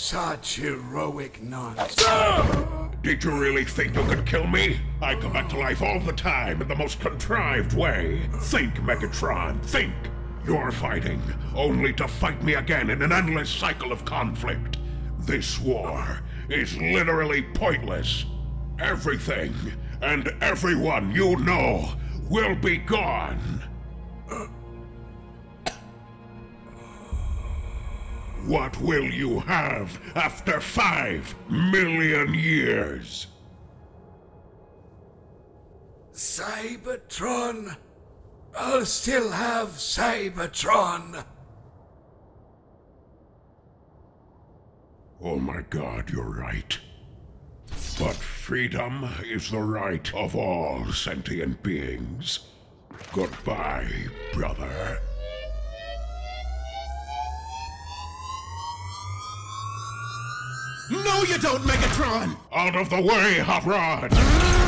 Such heroic nonsense. Did you really think you could kill me? I come back to life all the time in the most contrived way. Think, Megatron, think. You're fighting, only to fight me again in an endless cycle of conflict. This war is literally pointless. Everything and everyone you know will be gone. What will you have after 5 million years? Cybertron? I'll still have Cybertron! Oh my God, you're right. But freedom is the right of all sentient beings. Goodbye, brother. No, you don't, Megatron! Out of the way, Hot Rod!